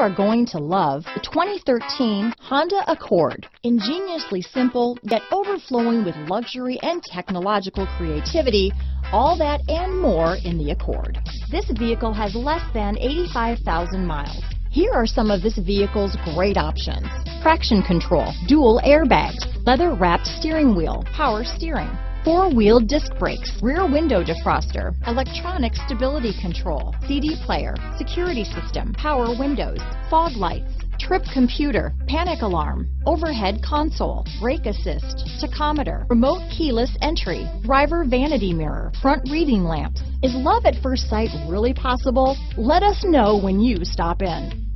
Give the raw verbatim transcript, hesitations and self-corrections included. are going to love the twenty thirteen Honda Accord. Ingeniously simple, yet overflowing with luxury and technological creativity, all that and more in the Accord. This vehicle has less than eighty-five thousand miles. Here are some of this vehicle's great options: traction control, dual airbags, leather-wrapped steering wheel, power steering, four-wheel disc brakes, rear window defroster, electronic stability control, C D player, security system, power windows, fog lights, trip computer, panic alarm, overhead console, brake assist, tachometer, remote keyless entry, driver vanity mirror, front reading lamps. Is love at first sight really possible? Let us know when you stop in.